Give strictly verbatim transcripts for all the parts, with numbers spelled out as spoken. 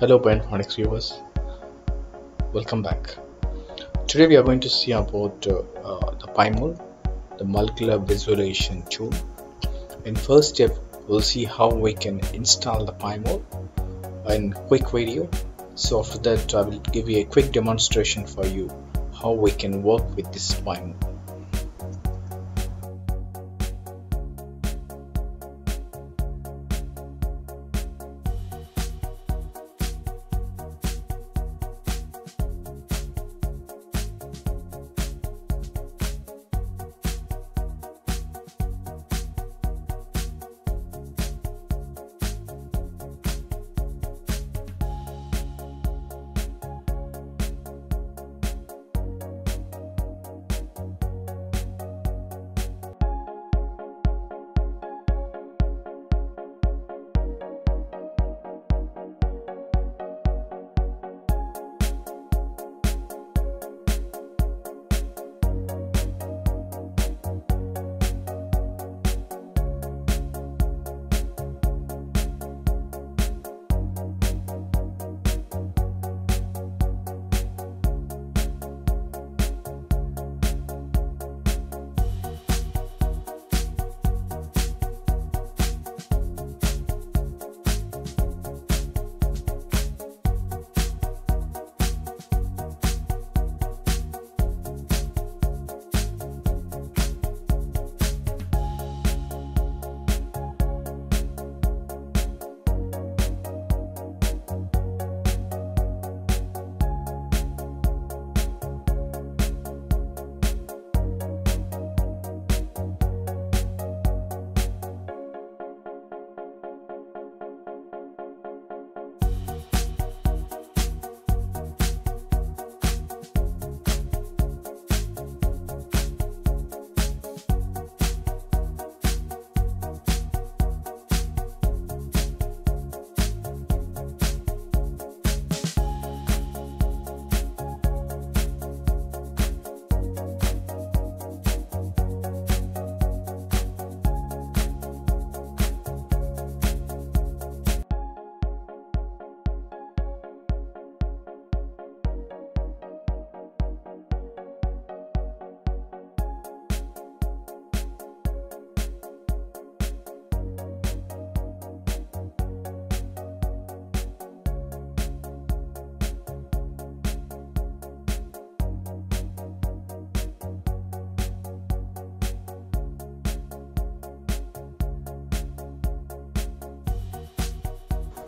Hello Bioinformatics viewers, welcome back. Today we are going to see about uh, uh, the PyMOL, the molecular visualization tool. In first step, we'll see how we can install the PyMOL in quick video. So after that, I will give you a quick demonstration for you how we can work with this PyMOL.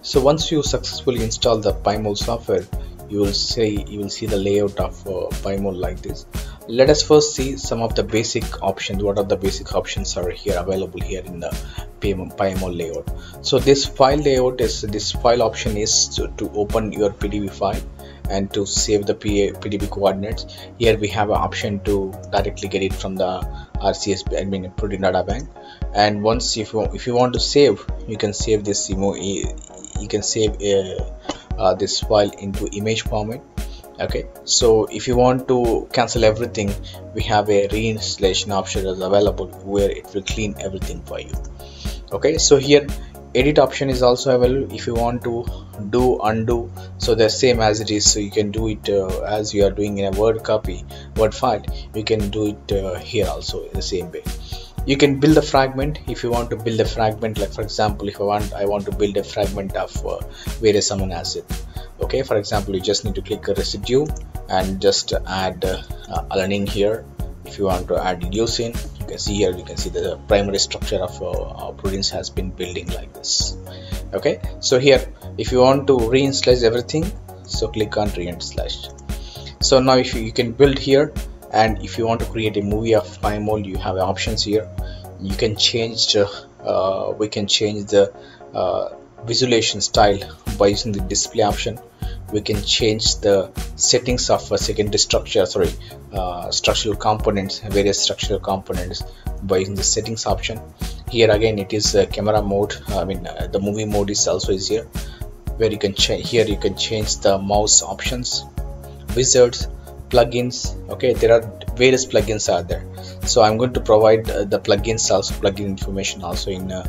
So once you successfully install the PyMOL software, you will see you will see the layout of uh, PyMOL like this. Let us first see some of the basic options. What are the basic options are here available here in the PyMOL layout? So this file layout is this file option is to, to open your P D B file and to save the P D B coordinates. Here we have an option to directly get it from the R C S B admin input in data bank. And once if you if you want to save, you can save this you can save uh, uh, this file into image format. Okay, so if you want to cancel everything, we have a reinstallation option is available where it will clean everything for you. Okay, so here edit option is also available if you want to do undo, so the same as it is, so you can do it uh, as you are doing in a word copy word file, you can do it uh, here also in the same way. You can build a fragment if you want to build a fragment, like for example if I want I want to build a fragment of uh, various amino acid. Okay, for example, you just need to click a residue and just add uh, alanine here. If you want to add leucine, you can see here you can see the primary structure of uh, our proteins has been building like this. Okay, so here if you want to reinstall everything, so click on reinstall. So now if you, you can build here. And if you want to create a movie of PyMOL, you have options here. You can change uh, uh, we can change the uh, visualization style by using the display option. We can change the settings of a secondary structure sorry uh, structural components, various structural components by using the settings option. Here again it is uh, camera mode, I mean uh, the movie mode is also is here, where you can change here you can change the mouse options, wizards, plugins. Okay, there are various plugins are there, so I'm going to provide uh, the plugins also, plugin information also in uh,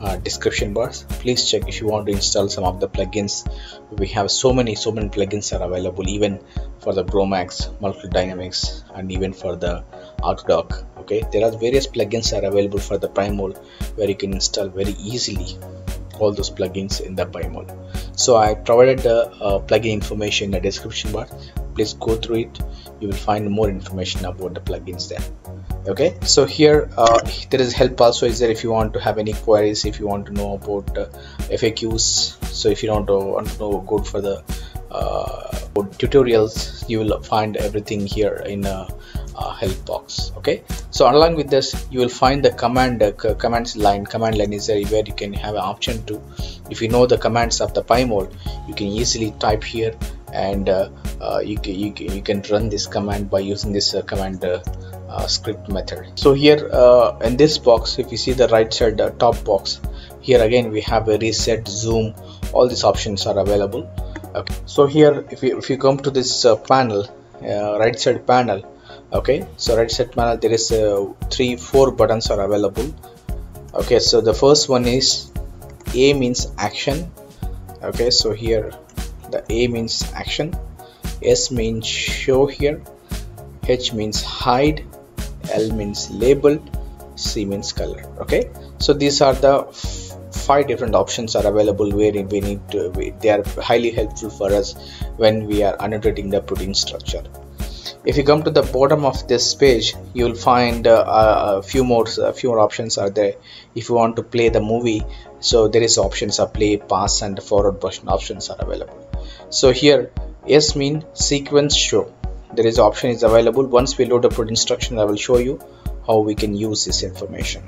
uh, description box. Please check if you want to install some of the plugins. We have so many so many plugins are available, even for the Bromax, Molecular Dynamics, and even for the Autodoc. Okay, there are various plugins are available for the PyMOL, where you can install very easily all those plugins in the PyMOL. So I provided the uh, plugin information in the description box. Please go through it. You will find more information about the plugins there. Okay, so here uh, there is help also is there if you want to have any queries, if you want to know about uh, F A Qs. So if you don't want to know, go for the uh, tutorials. You will find everything here in a, a help box. Okay, so along with this you will find the command uh, commands line. Command line is there where you can have an option to, if you know the commands of the PyMOL, you can easily type here and uh, uh, you, can, you, can, you can run this command by using this uh, command uh, uh, script method. So here uh, in this box, if you see the right side uh, top box, here again we have a reset, zoom, all these options are available. Okay, so here if you, if you come to this uh, panel, uh, right side panel, okay, so right side panel there is uh, three four buttons are available. Okay, so the first one is A means action. Okay, so here the A means action, S means show here, H means hide, L means label, C means color. Okay, so these are the five different options are available wherein we need to, we, they are highly helpful for us when we are annotating the protein structure. If you come to the bottom of this page, you will find uh, a few more a few more options are there. If you want to play the movie, so there is options of play, pass, and forward motion options are available. So here S means sequence show. There is option is available. Once we load the protein structure, I will show you how we can use this information.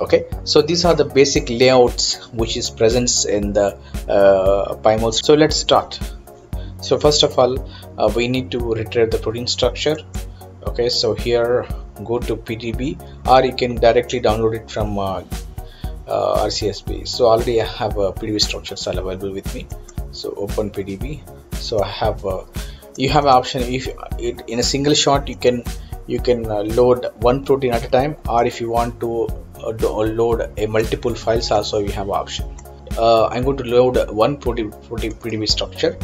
Okay, so these are the basic layouts which is present in the uh, PyMOL. So let's start. So first of all, uh, we need to retrieve the protein structure. Okay, so here go to P D B, or you can directly download it from uh, uh, R C S B. So already I have a uh, P D B structures are available with me. So open P D B. So I have uh, you have an option, if it in a single shot you can you can uh, load one protein at a time, or if you want to uh, load a multiple files also you have option. Uh, I'm going to load one protein, protein P D B structure.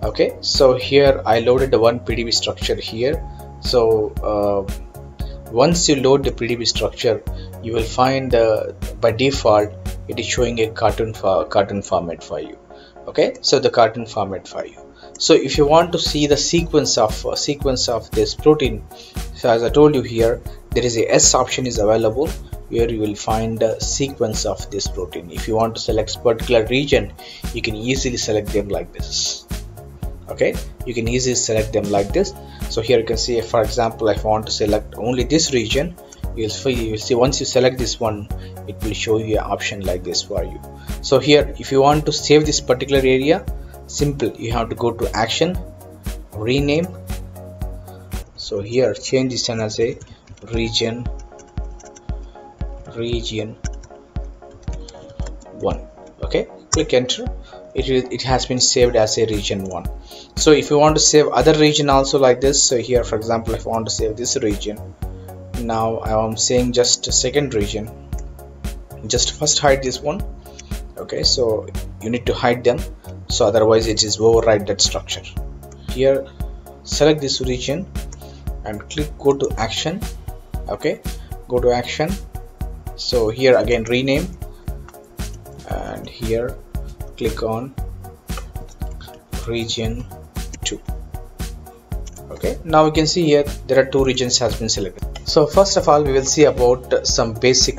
Okay, so here I loaded the one P D B structure here. So uh, once you load the P D B structure, you will find uh, by default it is showing a cartoon for cartoon format for you. Okay, so the cartoon format for you. So if you want to see the sequence of uh, sequence of this protein, so as I told you here, there is a S option is available. Here you will find the sequence of this protein. If you want to select particular region, you can easily select them like this. Okay, you can easily select them like this. So here you can see, for example, if I want to select only this region, you'll see, you'll see once you select this one, it will show you an option like this for you. So here if you want to save this particular area, simple, you have to go to action, rename. So here change this and as a region region one. Okay, click enter. It, it has been saved as a region one. So if you want to save other region also like this, so here for example if I want to save this region, now I am saying just a second region, just first hide this one. Okay, so you need to hide them, so otherwise it is override that structure. Here select this region and click go to action. Okay, go to action. So here again rename, and here click on region two. Okay, now you can see here there are two regions has been selected. So first of all we will see about some basic,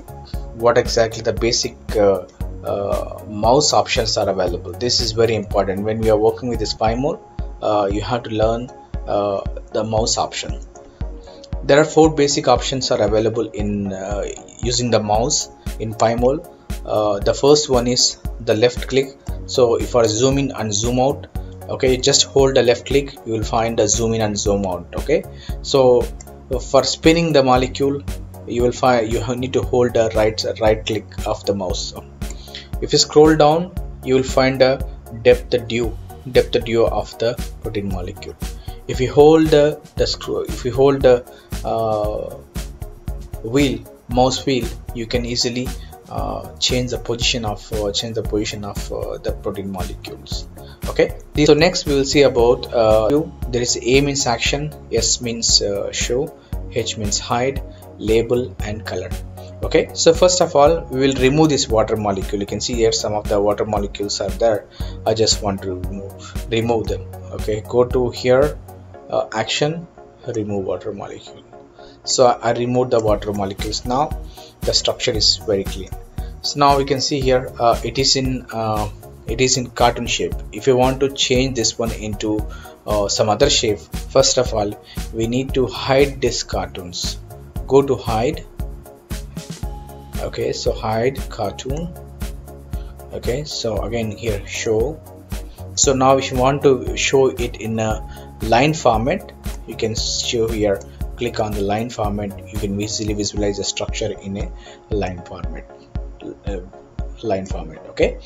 what exactly the basic uh, uh, mouse options are available. This is very important when we are working with this PyMOL. Uh, you have to learn uh, the mouse option. There are four basic options are available in uh, using the mouse in PyMOL. Uh, the first one is the left click. So if I zoom in and zoom out, okay, just hold the left click, you will find a zoom in and zoom out. Okay, so for spinning the molecule, you will find you need to hold the right right click of the mouse. If you scroll down, you will find a depth due depth due of the protein molecule. if you hold the, the screw, if you hold the uh, wheel, mouse wheel, you can easily uh, change the position of uh, change the position of uh, the protein molecules. Okay, so next we will see about uh, there is A means action, S means uh, show, H means hide, label and color. Okay, so first of all we will remove this water molecule. You can see here some of the water molecules are there. I just want to remove, remove them. Okay, go to here, uh, action, remove water molecule. So I removed the water molecules. Now the structure is very clean. So now we can see here uh, it is in uh, it is in cartoon shape. If you want to change this one into uh, some other shape, first of all we need to hide these cartoons. Go to hide. Okay, so hide cartoon. Okay, so again here show. So now if you want to show it in a line format, you can show here, click on the line format. You can easily visualize the structure in a line format, uh, line format. Okay,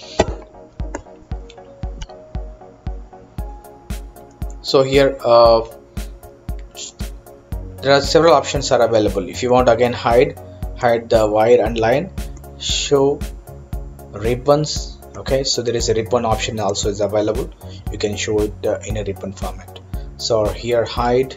so here uh, there are several options are available. If you want, again hide, hide the wire and line, show ribbons. Okay, so there is a ribbon option also is available. You can show it uh, in a ribbon format. So here hide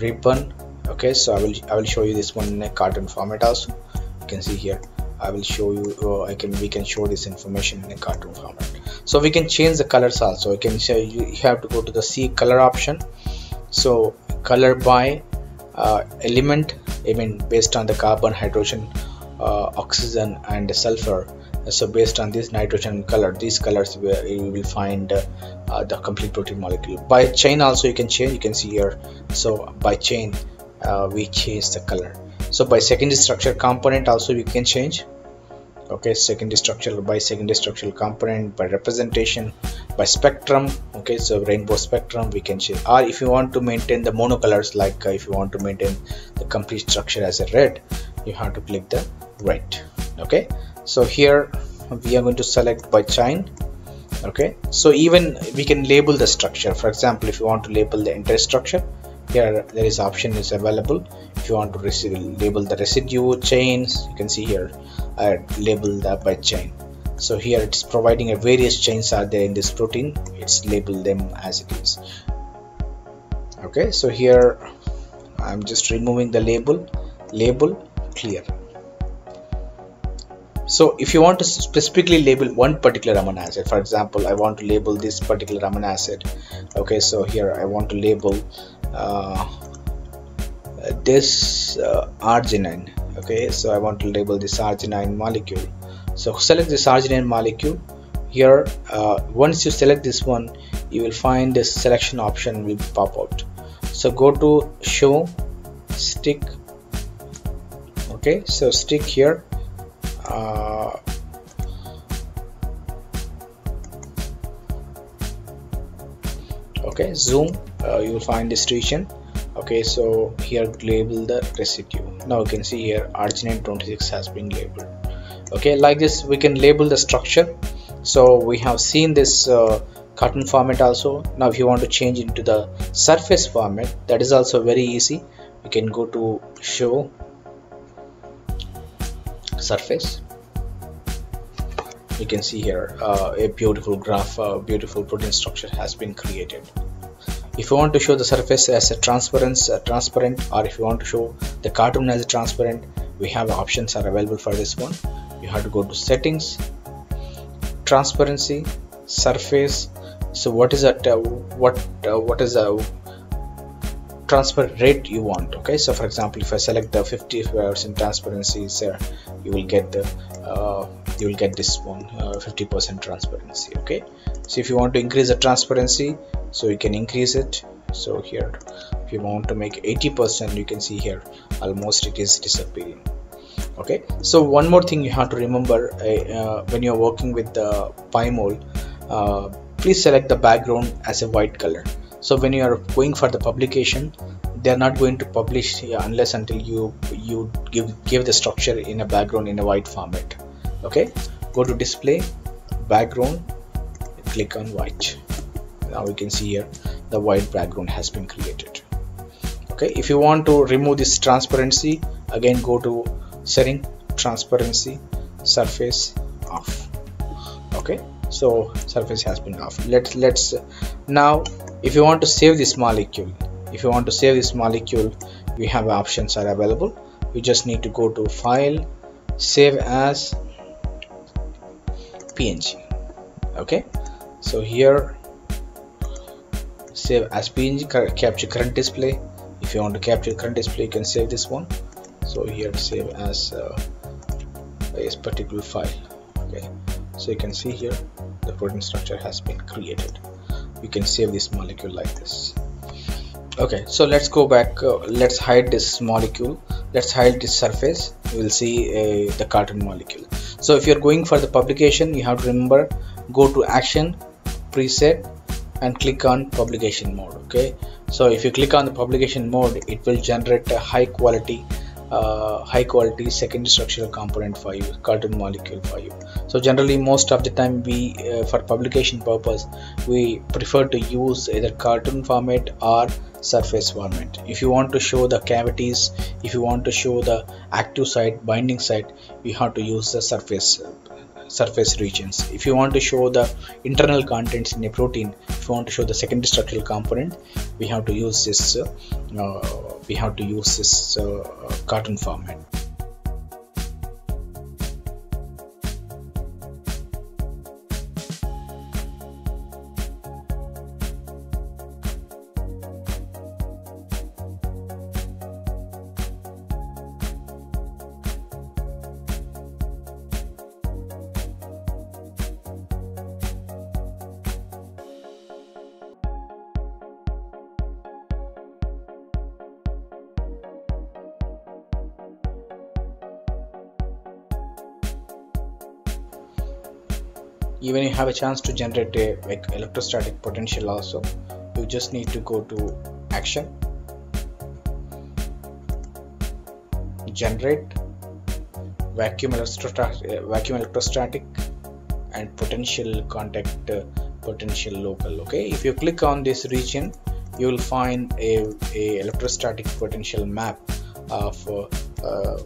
ribbon. Okay, so I will I will show you this one in a cartoon format also. You can see here I will show you uh, I can we can show this information in a cartoon format. So we can change the colors also. You can say you have to go to the C color option. So color by uh, element, I mean based on the carbon, hydrogen, uh, oxygen and sulfur. So based on this nitrogen color, these colors you will find uh, uh, the complete protein molecule. By chain also you can change. You can see here, so by chain uh, we change the color. So by secondary structure component also you can change. Okay, secondary structure, by secondary structural component, by representation, by spectrum. Okay, so rainbow spectrum we can change. Or if you want to maintain the monocolors, like uh, if you want to maintain the complete structure as a red, you have to click the red. Okay, so here we are going to select by chain. Okay, so even we can label the structure. For example, if you want to label the entire structure, here there is option is available. If you want to label the residue chains, you can see here I label that by chain. So here it's providing a various chains are there in this protein. It's label them as it is. Okay, so here I'm just removing the label, label clear. So if you want to specifically label one particular amino acid, for example, I want to label this particular amino acid. Okay, so here I want to label uh, this uh, arginine. Okay, so I want to label this arginine molecule. So select this arginine molecule here. Uh, once you select this one, you will find this selection option will pop out. So go to show, stick. Okay, so stick here. Uh, okay, zoom, uh, you will find this region. Okay, so here label the residue. Now you can see here arginine twenty-six has been labeled. Okay, like this we can label the structure. So we have seen this uh, cartoon format also. Now if you want to change into the surface format, that is also very easy. You can go to show surface. You can see here uh, a beautiful graph, uh, beautiful protein structure has been created. If you want to show the surface as a transparent, uh, transparent, or if you want to show the cartoon as a transparent, we have options are available for this one. You have to go to settings, transparency, surface. So what is that? Uh, what uh, what is a uh, transfer rate you want? Okay, so for example, if I select the fifty percent transparency, sir, you will get the uh, you will get this one fifty percent uh, transparency. Okay, so if you want to increase the transparency, so you can increase it. So here if you want to make eighty percent, you can see here almost it is disappearing. Okay, so one more thing you have to remember uh, uh, when you're working with the PyMOL, uh, please select the background as a white color. So when you are going for the publication, they are not going to publish here unless until you you give give the structure in a background in a white format. Okay, go to display, background, click on white. Now we can see here the white background has been created. Okay, if you want to remove this transparency, again go to setting, transparency, surface off. Okay, so surface has been off. Let's let's now, if you want to save this molecule, if you want to save this molecule we have options are available. You just need to go to file, save as P N G. Okay, so here save as P N G, capture current display. If you want to capture current display, you can save this one. So here save as uh, this particular file. Okay, so you can see here the protein structure has been created. You can save this molecule like this. Okay, so let's go back. Uh, let's hide this molecule. Let's hide this surface. You will see uh, the carton molecule. So if you're going for the publication, you have to remember, go to action, preset, and click on publication mode. Okay, so if you click on the publication mode, it will generate a high quality uh, high quality secondary structural component for you, carton molecule for you. So generally most of the time we uh, for publication purpose we prefer to use either carton format or surface format. If you want to show the cavities, if you want to show the active site, binding site, we have to use the surface surface regions. If you want to show the internal contents in a protein, if you want to show the secondary structural component, we have to use this uh, uh, we have to use this uh, carton format. Even you have a chance to generate a like electrostatic potential also. You just need to go to action, generate, vacuum electrostatic, uh, vacuum electrostatic and potential contact, uh, potential local. Okay, if you click on this region you will find a, a electrostatic potential map of uh, uh,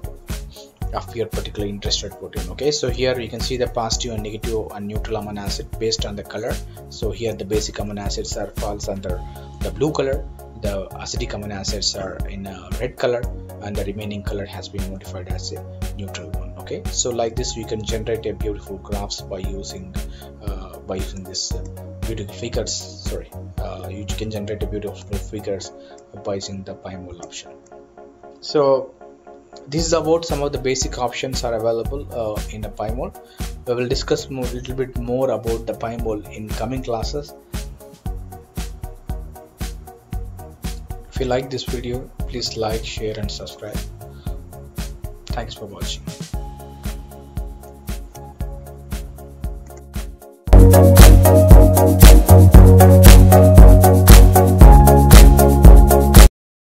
of your particular interested protein. Okay, so here you can see the positive and negative and neutral amino acid based on the color. So here the basic amino acids are falls under the blue color, the acidic amino acids are in a red color, and the remaining color has been modified as a neutral one. Okay, so like this you can generate a beautiful graphs by using uh, by using this uh, beautiful figures. Sorry, uh, you can generate a beautiful figures by using the PyMOL option. So this is about some of the basic options are available uh, in the PyMOL. We will discuss a little bit more about the PyMOL in coming classes. If you like this video, please like, share and subscribe. Thanks for watching.